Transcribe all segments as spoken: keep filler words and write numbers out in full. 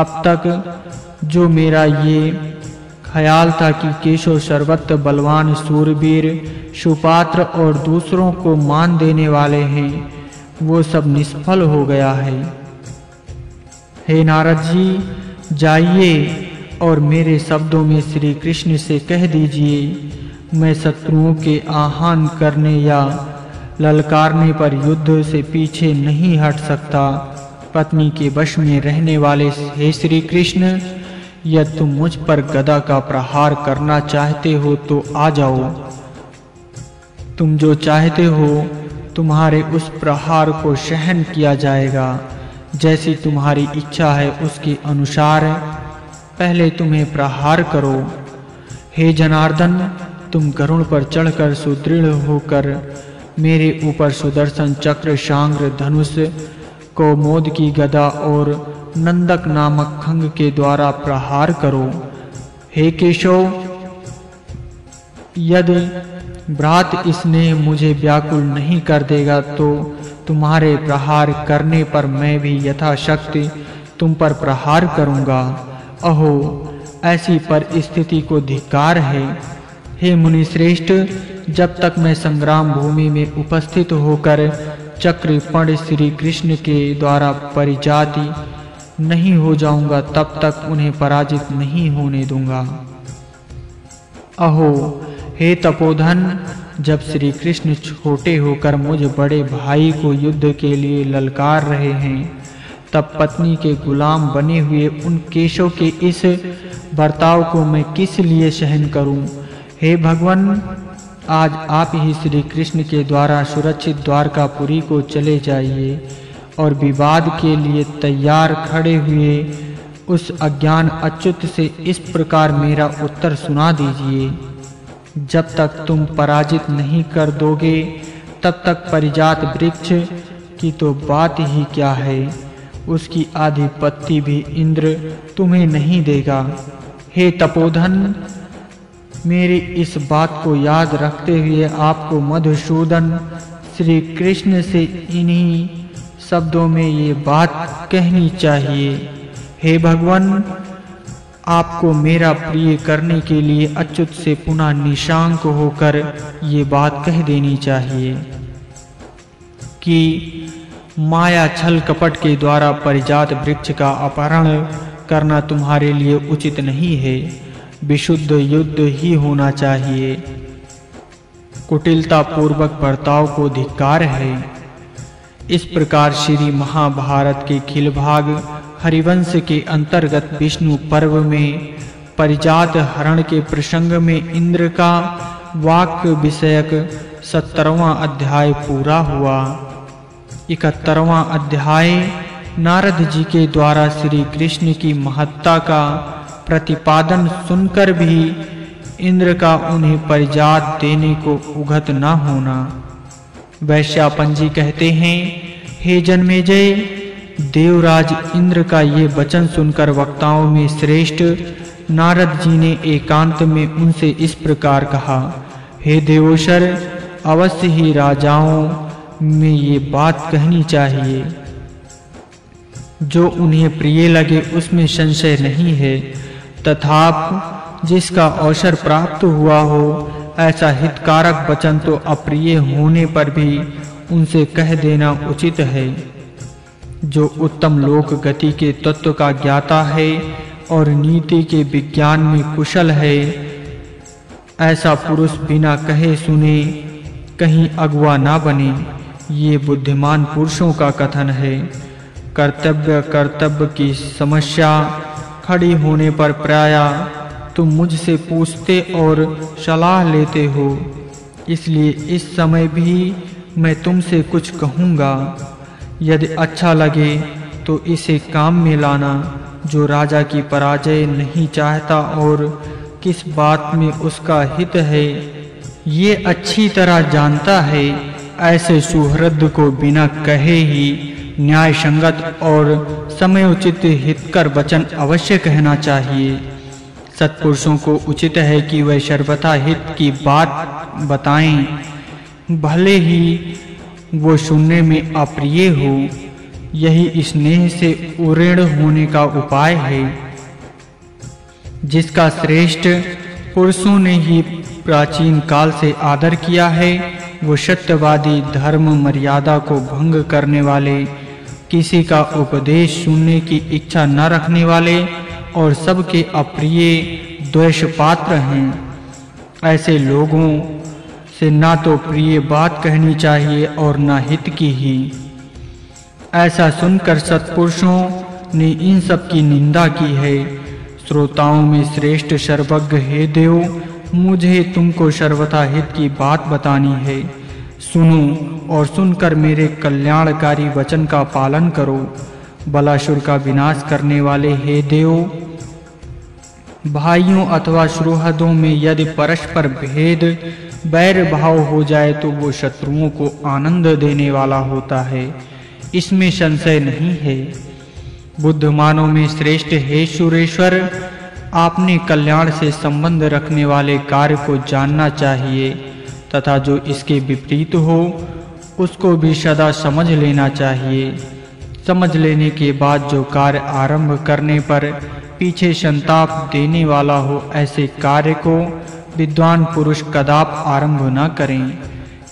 अब तक जो मेरा ये ख्याल था कि केशव सर्वत्र बलवान, सूरवीर, सुपात्र और दूसरों को मान देने वाले हैं, वो सब निष्फल हो गया है। हे नारद जी, जाइए और मेरे शब्दों में श्री कृष्ण से कह दीजिए, मैं शत्रुओं के आह्वान करने या ललकारने पर युद्ध से पीछे नहीं हट सकता। पत्नी के वश में रहने वाले हे श्री कृष्ण, यदि तुम मुझ पर गदा का प्रहार करना चाहते हो तो आ जाओ। तुम जो चाहते हो तुम्हारे उस प्रहार को सहन किया जाएगा। जैसी तुम्हारी इच्छा है उसके अनुसार पहले तुम्हें प्रहार करो। हे जनार्दन, तुम गरुण पर चढ़कर सुदृढ़ होकर मेरे ऊपर सुदर्शन चक्र, शांग्र धनुष, कौमोद की गदा और नंदक नामक खंग के द्वारा प्रहार करो। हे केशव, यदि भ्रात इसने मुझे व्याकुल नहीं कर देगा तो तुम्हारे प्रहार करने पर मैं भी यथाशक्ति तुम पर प्रहार करूंगा। अहो, ऐसी परिस्थिति को धिक्कार है। हे मुनिश्रेष्ठ, जब तक मैं संग्राम भूमि में उपस्थित होकर चक्रपाणि श्री कृष्ण के द्वारा परिजाती नहीं हो जाऊंगा, तब तक उन्हें पराजित नहीं होने दूंगा। अहो हे तपोधन, जब श्री कृष्ण छोटे होकर मुझ बड़े भाई को युद्ध के लिए ललकार रहे हैं, तब पत्नी के गुलाम बने हुए उन केशव के इस बर्ताव को मैं किस लिए सहन करूं? हे भगवान, आज आप ही श्री कृष्ण के द्वारा सुरक्षित द्वारकापुरी को चले जाइए और विवाद के लिए तैयार खड़े हुए उस अज्ञान अच्युत से इस प्रकार मेरा उत्तर सुना दीजिए। जब तक तुम पराजित नहीं कर दोगे तब तक परिजात वृक्ष की तो बात ही क्या है, उसकी आधिपत्ति भी इंद्र तुम्हें नहीं देगा। हे तपोधन, मेरी इस बात को याद रखते हुए आपको मधुसूदन श्री कृष्ण से इन्हीं शब्दों में ये बात कहनी चाहिए। हे भगवान, आपको मेरा प्रिय करने के लिए अच्युत से पुनः निशांक होकर ये बात कह देनी चाहिए कि माया छल कपट के द्वारा परिजात वृक्ष का अपहरण करना तुम्हारे लिए उचित नहीं है। विशुद्ध युद्ध ही होना चाहिए। कुटिलता पूर्वक बर्ताव को धिक्कार है। इस प्रकार श्री महाभारत के खिलभाग हरिवंश के अंतर्गत विष्णु पर्व में परिजात हरण के प्रसंग में इंद्र का वाक्य विषयक सत्तरवां अध्याय पूरा हुआ। इकहत्तरवां अध्याय नारद जी के द्वारा श्री कृष्ण की महत्ता का प्रतिपादन सुनकर भी इंद्र का उन्हें परिजात देने को उगत न होना। वैश्यापन जी कहते हैं, हे जन्मेजय, देवराज इंद्र का ये वचन सुनकर वक्ताओं में श्रेष्ठ नारद जी ने एकांत में उनसे इस प्रकार कहा, हे देवोशर, अवश्य ही राजाओं में ये बात कहनी चाहिए। जो उन्हें प्रिय लगे उसमें संशय नहीं है, तथापि जिसका अवसर प्राप्त हुआ हो ऐसा हितकारक वचन तो अप्रिय होने पर भी उनसे कह देना उचित है। जो उत्तम लोक गति के तत्व का ज्ञाता है और नीति के विज्ञान में कुशल है, ऐसा पुरुष बिना कहे सुने कहीं अगुवा ना बने। ये बुद्धिमान पुरुषों का कथन है। कर्तव्य कर्तव्य की समस्या खड़ी होने पर प्रायः तुम मुझसे पूछते और सलाह लेते हो, इसलिए इस समय भी मैं तुमसे कुछ कहूँगा। यदि अच्छा लगे तो इसे काम में लाना। जो राजा की पराजय नहीं चाहता और किस बात में उसका हित है ये अच्छी तरह जानता है, ऐसे सुहृद को बिना कहे ही न्याय संगत और समयोचित हितकर वचन अवश्य कहना चाहिए। सत्पुरुषों को उचित है कि वे सर्वथा हित की बात बताएं, भले ही वो सुनने में अप्रिय हो। यही स्नेह से उऋण होने का उपाय है, जिसका श्रेष्ठ पुरुषों ने ही प्राचीन काल से आदर किया है। वो सत्यवादी, धर्म मर्यादा को भंग करने वाले, किसी का उपदेश सुनने की इच्छा न रखने वाले और सबके अप्रिय, द्वेष पात्र हैं। ऐसे लोगों से ना तो प्रिय बात कहनी चाहिए और ना हित की ही। ऐसा सुनकर सत्पुरुषों ने इन सब की निंदा की है। श्रोताओं में श्रेष्ठ सर्वज्ञ हे देव, मुझे तुमको सर्वथा हित की बात बतानी है। सुनो और सुनकर मेरे कल्याणकारी वचन का पालन करो। बलासुर का विनाश करने वाले हे देव, भाइयों अथवा सुहृदों में यदि परस्पर भेद बैर भाव हो जाए तो वो शत्रुओं को आनंद देने वाला होता है, इसमें संशय नहीं है। बुद्धिमानों में श्रेष्ठ हे सुरेश्वर, आपने कल्याण से संबंध रखने वाले कार्य को जानना चाहिए तथा जो इसके विपरीत हो उसको भी सदा समझ लेना चाहिए। समझ लेने के बाद जो कार्य आरंभ करने पर पीछे संताप देने वाला हो, ऐसे कार्य को विद्वान पुरुष कदाप आरंभ न करें,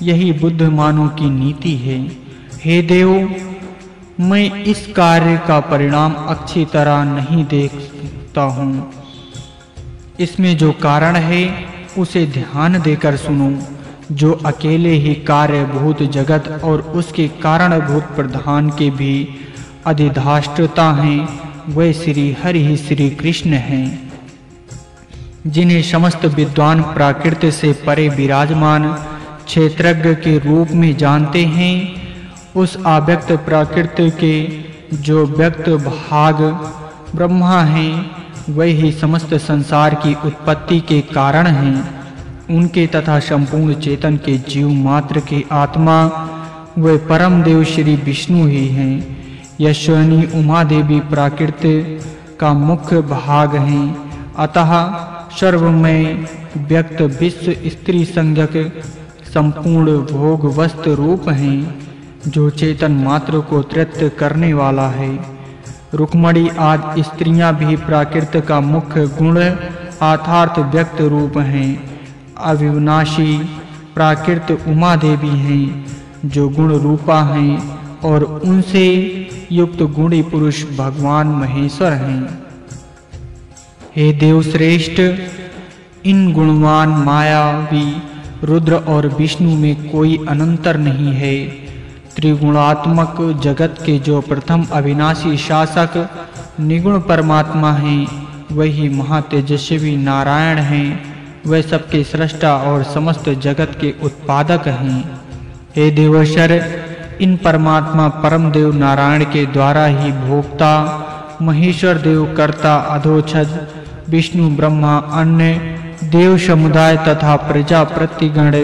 यही बुद्धिमानों की नीति है। हे देव, मैं इस कार्य का परिणाम अच्छी तरह नहीं देखता हूँ, इसमें जो कारण है उसे ध्यान देकर सुनो। जो अकेले ही कार्यभूत जगत और उसके कारणभूत प्रधान के भी अधिधाष्टता हैं, वे श्री हरि ही श्री कृष्ण हैं, जिन्हें समस्त विद्वान प्राकृत से परे विराजमान क्षेत्रज्ञ के रूप में जानते हैं। उस अव्यक्त प्राकृत के जो व्यक्त भाग ब्रह्मा हैं, वही समस्त संसार की उत्पत्ति के कारण हैं। उनके तथा संपूर्ण चेतन के जीव मात्र के आत्मा वे परमदेव श्री विष्णु ही हैं। यशोनी उमा देवी प्राकृत का मुख्य भाग हैं। अतः सर्वमय व्यक्त विश्व स्त्री संज्ञक संपूर्ण भोग वस्तु रूप हैं, जो चेतन मात्र को तृप्त करने वाला है। रुक्मणी आदि स्त्रियां भी प्राकृत का मुख्य गुण अर्थात व्यक्त रूप हैं। अविनाशी प्राकृत उमा देवी हैं, जो गुण रूपा हैं और उनसे युक्त गुणी पुरुष भगवान महेश्वर हैं। हे देव श्रेष्ठ, इन गुणवान मायावी रुद्र और विष्णु में कोई अंतर नहीं है। त्रिगुणात्मक जगत के जो प्रथम अविनाशी शासक निगुण परमात्मा हैं, वही महातेजस्वी नारायण हैं। वे सबके सृष्टा और समस्त जगत के उत्पादक हैं। हे देवेश्वर, इन परमात्मा परमदेव नारायण के द्वारा ही भोक्ता, महेश्वर देव कर्ता, अधोछज विष्णु, ब्रह्मा, अन्य देव समुदाय तथा प्रजा प्रतिगण,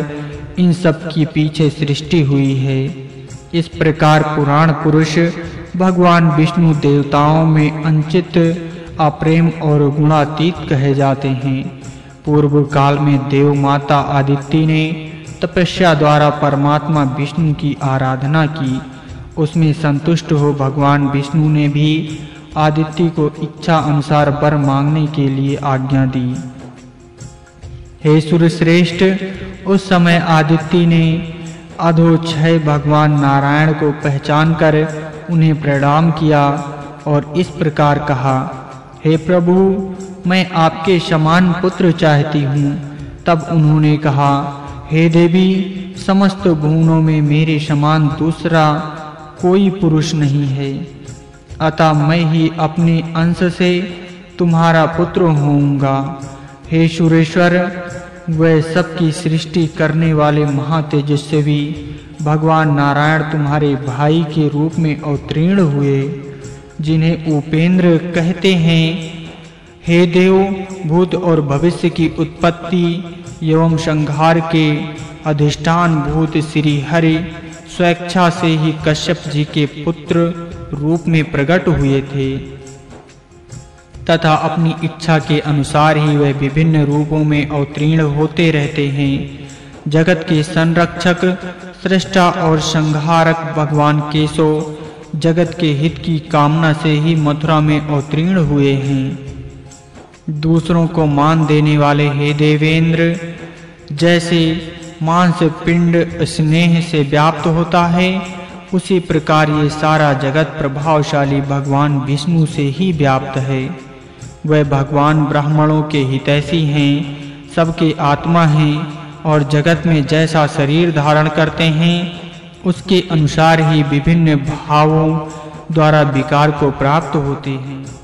इन सब की पीछे सृष्टि हुई है। इस प्रकार पुराण पुरुष भगवान विष्णु देवताओं में अंचित, अप्रेम और गुणातीत कहे जाते हैं। पूर्व काल में देव माता आदिति ने तपस्या द्वारा परमात्मा विष्णु की आराधना की। उसमें संतुष्ट हो भगवान विष्णु ने भी आदिति को इच्छा अनुसार वर मांगने के लिए आज्ञा दी। हे सूर्यश्रेष्ठ, उस समय आदिति ने अधोक्षय भगवान नारायण को पहचान कर उन्हें प्रणाम किया और इस प्रकार कहा, हे प्रभु, मैं आपके समान पुत्र चाहती हूँ। तब उन्होंने कहा, हे देवी, समस्त भुवनों में मेरे समान दूसरा कोई पुरुष नहीं है, अतः मैं ही अपने अंश से तुम्हारा पुत्र होऊंगा। हे सुरेश्वर, वह सबकी सृष्टि करने वाले महातेजस्वी भगवान नारायण तुम्हारे भाई के रूप में अवतीर्ण हुए, जिन्हें उपेंद्र कहते हैं। हे देव, भूत और भविष्य की उत्पत्ति एवं संहार के अधिष्ठान भूत श्री हरि स्वेच्छा से ही कश्यप जी के पुत्र रूप में प्रकट हुए थे तथा अपनी इच्छा के अनुसार ही वे विभिन्न रूपों में अवतीर्ण होते रहते हैं। जगत के संरक्षक, सृष्टा और संहारक भगवान केशव जगत के हित की कामना से ही मथुरा में अवतीर्ण हुए हैं। दूसरों को मान देने वाले हे देवेंद्र, जैसे मांस पिंड स्नेह से व्याप्त होता है, उसी प्रकार ये सारा जगत प्रभावशाली भगवान विष्णु से ही व्याप्त है। वह भगवान ब्राह्मणों के हितैषी हैं, सबके आत्मा हैं और जगत में जैसा शरीर धारण करते हैं उसके अनुसार ही विभिन्न भावों द्वारा विकार को प्राप्त होते हैं।